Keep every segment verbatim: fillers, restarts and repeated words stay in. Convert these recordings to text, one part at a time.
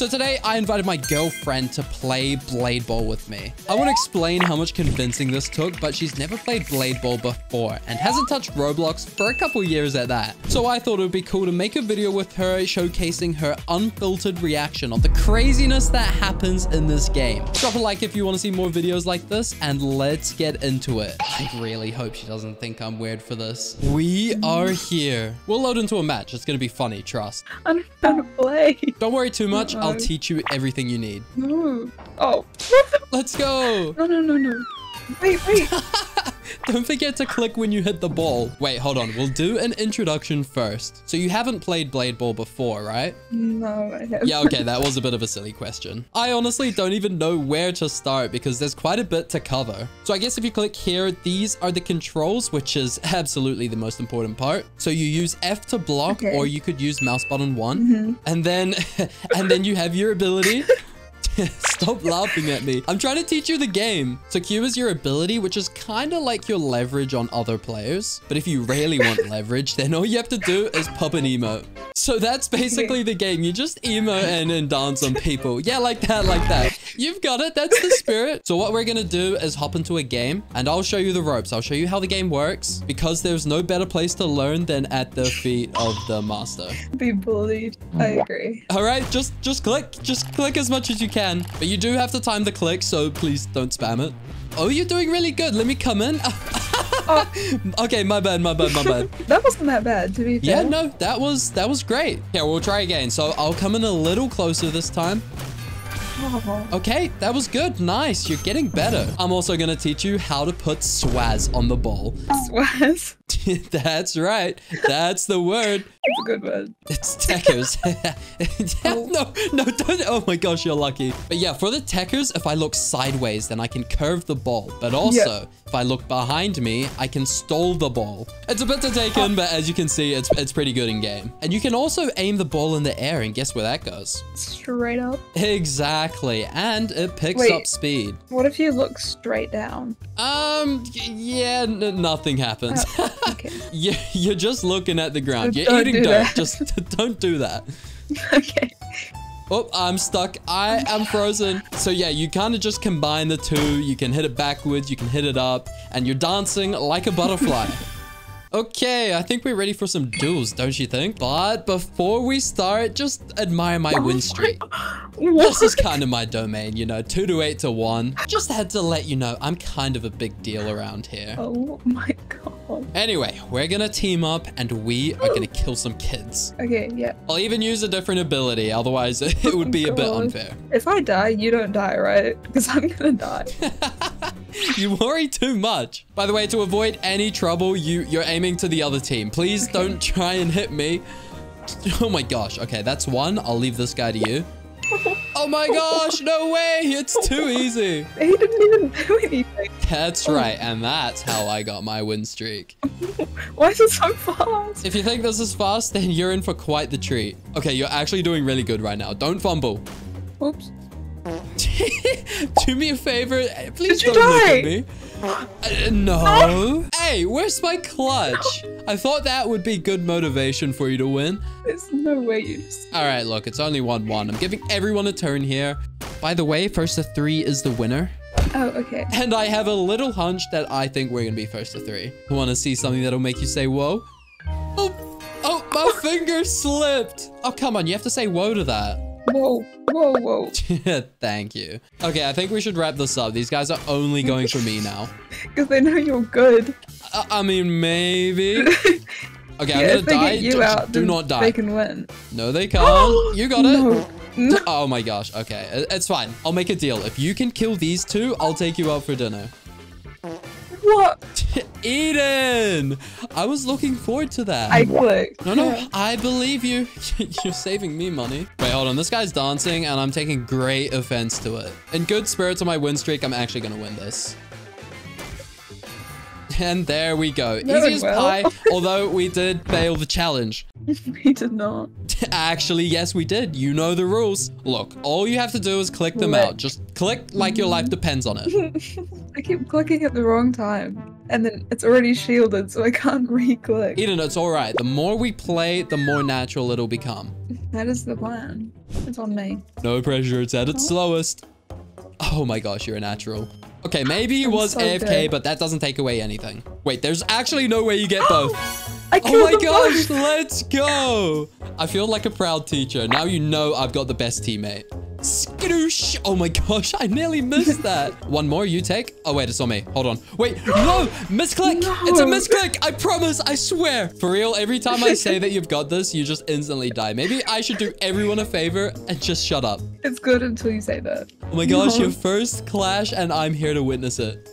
So today I invited my girlfriend to play Blade Ball with me. I won't explain how much convincing this took, but she's never played Blade Ball before and hasn't touched Roblox for a couple years at that. So I thought it would be cool to make a video with her showcasing her unfiltered reaction on the craziness that happens in this game. Drop a like if you want to see more videos like this, and let's get into it. I really hope she doesn't think I'm weird for this. We are here. We'll load into a match. It's going to be funny, trust. I'm trying to play. Don't worry too much. No. I'll teach you everything you need. No. Oh. Let's go. No, no, no, no. Wait, wait. Don't forget to click when you hit the ball. Wait, hold on. We'll do an introduction first. So you haven't played Blade Ball before, right? No, I haven't. Yeah, okay. That was a bit of a silly question. I honestly don't even know where to start because there's quite a bit to cover. So I guess if you click here, these are the controls, which is absolutely the most important part. So you use F to block, okay, or you could use mouse button one. Mm-hmm. And then, and then you have your ability. Stop laughing at me. I'm trying to teach you the game. So Q is your ability, which is kind of like your leverage on other players. But if you really want leverage, then all you have to do is pop an emote. So that's basically the game. You just emote and, and dance on people. Yeah, like that, like that. You've got it. That's the spirit. So what we're going to do is hop into a game and I'll show you the ropes. I'll show you how the game works because there's no better place to learn than at the feet of the master. Be bullied. I agree. All right. Just, just click. Just click as much as you can. But you do have to time the click, so please don't spam it. Oh, you're doing really good. Let me come in. Oh. Okay, my bad, my bad, my bad. That wasn't that bad, to be fair. Yeah, no, that was that was great. Yeah, we'll try again. So I'll come in a little closer this time. Okay, that was good. Nice. You're getting better. I'm also going to teach you how to put swaz on the ball. Swaz? That's right. That's the word. It's a good word. It's techers. No, no, don't. Oh my gosh, you're lucky. But yeah, for the techers, if I look sideways, then I can curve the ball. But also, yeah, if I look behind me, I can stall the ball. It's a bit to take in, but as you can see, it's it's pretty good in game. And you can also aim the ball in the air, and guess where that goes? Straight up. Exactly. And it picks Wait, up speed. What if you look straight down? Um, yeah, n nothing happens. Oh, okay. you, you're just looking at the ground. You're don't eating do dough. That. Just don't do that. Okay. Oh, I'm stuck. I am frozen. So yeah, you kind of just combine the two. You can hit it backwards. You can hit it up. And you're dancing like a butterfly. Okay, I think we're ready for some duels, don't you think? But before we start, just admire my win streak. What? This is kind of my domain, you know, two to eight to one. Just had to let you know, I'm kind of a big deal around here. Oh my God. Anyway, we're going to team up and we are going to kill some kids. Okay, yeah. I'll even use a different ability, otherwise it would oh be God. a bit unfair. If I die, you don't die, right? Because I'm going to die. You worry too much. By the way, to avoid any trouble, you, you're aiming to the other team. Please okay. don't try and hit me. Oh my gosh. Okay, that's one. I'll leave this guy to you. Oh my gosh. No way. It's too easy. He didn't even do anything. That's right. And that's how I got my win streak. Why is it so fast? If you think this is fast, then you're in for quite the treat. Okay, you're actually doing really good right now. Don't fumble. Oops. Do me a favor, please don't look at me. Uh, no. Hey, where's my clutch? I thought that would be good motivation for you to win. There's no way you just... All right, look, it's only one one. I'm giving everyone a turn here. By the way, first to three is the winner. Oh, okay. And I have a little hunch that I think we're going to be first to three. You want to see something that'll make you say, whoa? Oh, oh, my finger slipped. Oh, come on. You have to say whoa to that. Whoa, whoa, whoa. Thank you. Okay, I think we should wrap this up. These guys are only going for me now. Because they know you're good. I, I mean, maybe. Okay, yeah, I'm going to die. Get you do, out, do not die. They can win. No, they can't. You got it. No. No. Oh my gosh. Okay, it's fine. I'll make a deal. If you can kill these two, I'll take you out for dinner. What? Eden! I was looking forward to that. I clicked. No, no, I believe you. You're saving me money. Wait, hold on. This guy's dancing and I'm taking great offense to it. In good spirits on my win streak, I'm actually going to win this. And there we go. No, easy as well. Pie, although we did fail the challenge. We did not. Actually, yes, we did. You know the rules. Look, all you have to do is click them Let. out. Just click like your life depends on it. I keep clicking at the wrong time. and then it's already shielded, so I can't re-click. Eden, it's all right. The more we play, the more natural it'll become. That is the plan. It's on me. No pressure. It's at its oh. slowest. Oh my gosh, you're a natural. Okay, maybe he was so A F K, good. But that doesn't take away anything. Wait, there's actually no way you get both. I oh my gosh, both. Let's go. I feel like a proud teacher. Now you know I've got the best teammate. Skadoosh. Oh my gosh, I nearly missed that. One more you take. Oh wait, it's on me. Hold on. Wait, no, misclick. No. It's a misclick. I promise, I swear. For real, every time I say that you've got this, you just instantly die. Maybe I should do everyone a favor and just shut up. It's good until you say that. Oh my gosh, no. Your first clash and I'm here to witness it.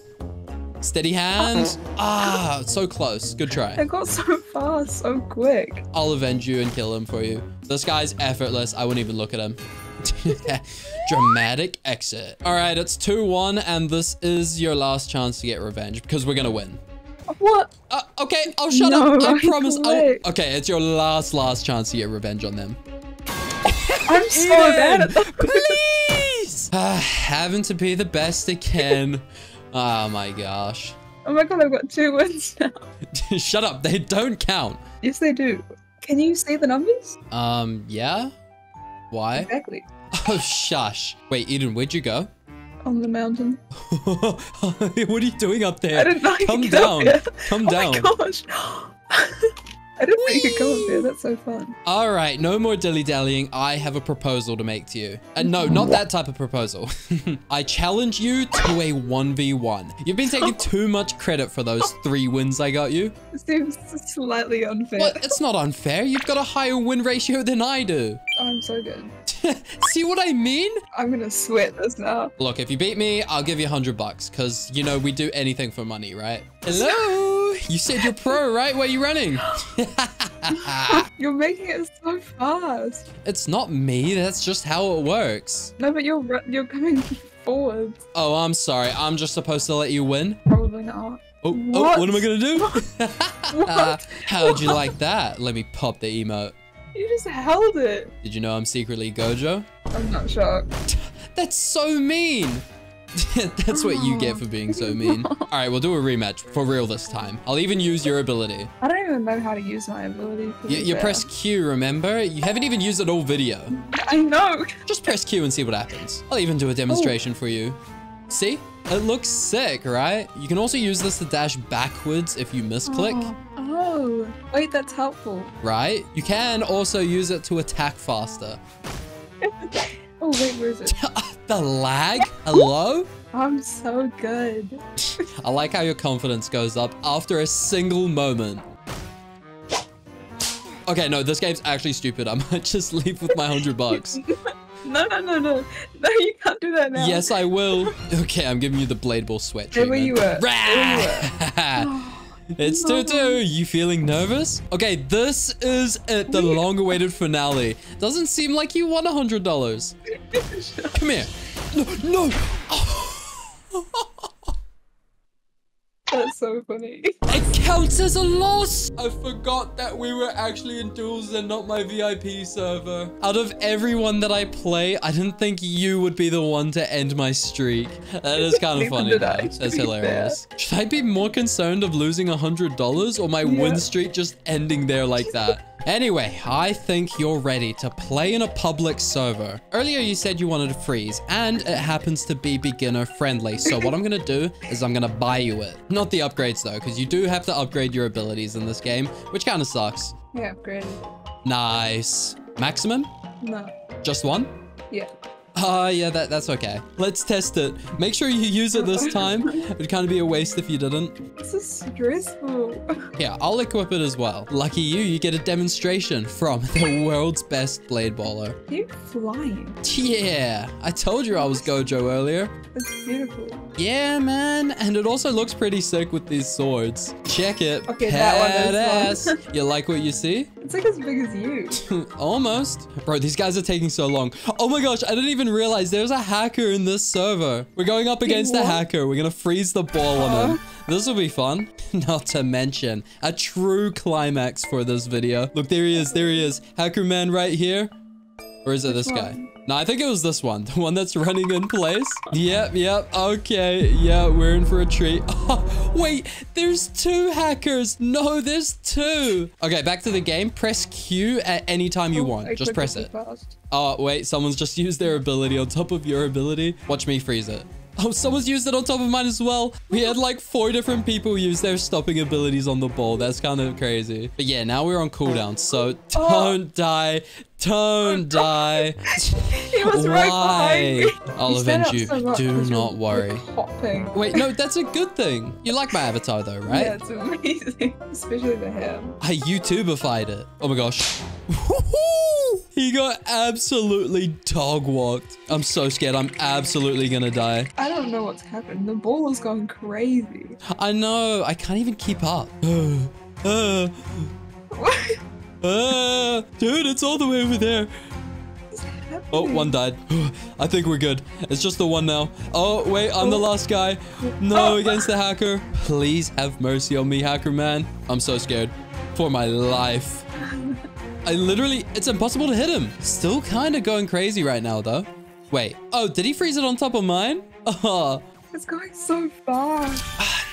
Steady hand. Uh-oh. Ah, so close. Good try. It got so far, so quick. I'll avenge you and kill him for you. This guy's effortless. I wouldn't even look at him. Dramatic exit. All right, it's two one, and this is your last chance to get revenge because we're gonna win. What? Uh, okay, I'll shut no, up. I, I promise. I'll... Okay, it's your last, last chance to get revenge on them. I'm so bad at that. Please. Uh, having to be the best it can. Oh my gosh. Oh my god, I've got two wins now. Shut up, they don't count. Yes, they do. Can you see the numbers? Um, yeah. Why? Exactly. Oh, shush. Wait, Eden, where'd you go? On the mountain. What are you doing up there? I didn't know you could go up there. Come down. Come down. Oh my gosh. I didn't know you could go up there. That's so fun. All right, no more dilly-dallying. I have a proposal to make to you. And uh, no, not that type of proposal. I challenge you to a one v one. You've been taking too much credit for those three wins I got you. It seems slightly unfair. Well, it's not unfair. You've got a higher win ratio than I do. I'm so good. See what I mean? I'm gonna sweat this now. Look, if you beat me, I'll give you a hundred bucks, because, you know, we do anything for money, right? Hello? You said you're pro, right? Where are you running? You're making it so fast. It's not me. That's just how it works. No, but you're, you're coming forward. Oh, I'm sorry. I'm just supposed to let you win? Probably not. Oh, what, oh, what am I gonna do? uh, how'd what? you like that? Let me pop the emote. You just held it. Did you know I'm secretly Gojo? I'm not shocked. That's so mean. That's what you get for being so mean. All right, we'll do a rematch for real this time. I'll even use your ability. I don't even know how to use my ability. You, you press Q, remember? You haven't even used it all video. I know. Just press Q and see what happens. I'll even do a demonstration Ooh. for you. See? It looks sick, right? You can also use this to dash backwards if you misclick. Oh. Oh, wait, that's helpful. Right? You can also use it to attack faster. Oh, wait, where is it? The lag? Hello? I'm so good. I like how your confidence goes up after a single moment. Okay, no, this game's actually stupid. I might just leave with my hundred bucks. No, no, no, no. No, you can't do that now. Yes, I will. Okay, I'm giving you the Blade Ball sweat treatment. There you were. There you were. It's two two. You feeling nervous? Okay, this is it. The long-awaited finale. Doesn't seem like you won a hundred dollars. Come here. No, no. That's so funny. It counts as a loss. I forgot that we were actually in duels and not my V I P server. Out of everyone that I play, I didn't think you would be the one to end my streak. That is kind of funny. That's hilarious. There. Should I be more concerned of losing a hundred dollars or my yeah. win streak just ending there like that? Anyway, I think you're ready to play in a public server. Earlier, you said you wanted a freeze, and it happens to be beginner-friendly. So what I'm going to do is I'm going to buy you it. Not the upgrades, though, because you do have to upgrade your abilities in this game, which kind of sucks. Yeah, upgraded. Nice. Maximum? No. Just one? Yeah. Oh, uh, yeah, that, that's okay. Let's test it. Make sure you use it this time. It'd kind of be a waste if you didn't. This is stressful. Yeah, I'll equip it as well. Lucky you, you get a demonstration from the world's best Blade Baller. You're flying. Yeah, I told you I was Gojo earlier. That's beautiful. Yeah, man. And it also looks pretty sick with these swords. Check it. Okay, that one is fun. You like what you see? It's like as big as you. Almost. Bro, these guys are taking so long. Oh my gosh, I didn't even realize there's a hacker in this server. We're going up against a hacker. We're gonna freeze the ball on him. This will be fun. Not to mention a true climax for this video. Look, there he is. There he is. Hacker man right here. Or is it this guy? No, I think it was this one. The one that's running in place. Yep, yep. Okay. Yeah, we're in for a treat. Oh, wait, there's two hackers. No, there's two. Okay, back to the game. Press Q at any time you want. Just press it. Oh, wait. Someone's just used their ability on top of your ability. Watch me freeze it. Oh, someone's used it on top of mine as well. We had like four different people use their stopping abilities on the ball. That's kind of crazy. But yeah, now we're on cooldown. So don't oh. die. Don't die. He was Why? Right behind me. I'll avenge you. So Do not worry. Hopping. Wait, no, that's a good thing. You like my avatar though, right? Yeah, it's amazing. Especially the hair. I YouTuber-fied it. Oh my gosh. He got absolutely dog walked. I'm so scared. I'm absolutely gonna die. I don't know what's happened. The ball is going crazy. I know. I can't even keep up. uh, uh, dude, it's all the way over there. Oh, one died. I think we're good. It's just the one now. Oh, wait, I'm the last guy. No, against the hacker. Please have mercy on me, hacker man. I'm so scared for my life. I literally, it's impossible to hit him. Still kind of going crazy right now, though. Wait. Oh, did he freeze it on top of mine? Oh. It's going so fast.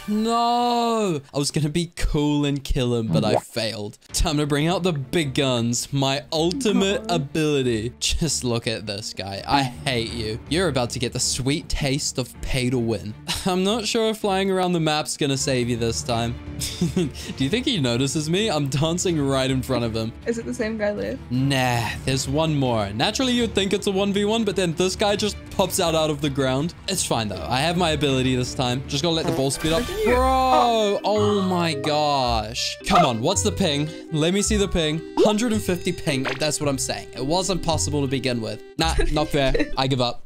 No. I was going to be cool and kill him, but I failed. Time to bring out the big guns. My ultimate oh. ability. Just look at this guy. I hate you. You're about to get the sweet taste of pay to win. I'm not sure if flying around the map's going to save you this time. Do you think he notices me? I'm dancing right in front of him. Is it the same guy there? Nah, there's one more. Naturally, you'd think it's a one v one, but then this guy just pops out out of the ground. It's fine, though. I have my ability this time. Just gotta let the ball speed up. Bro! Oh, my gosh. Come on. What's the ping? Let me see the ping. one hundred fifty ping. That's what I'm saying. It wasn't possible to begin with. Nah, not fair. I give up.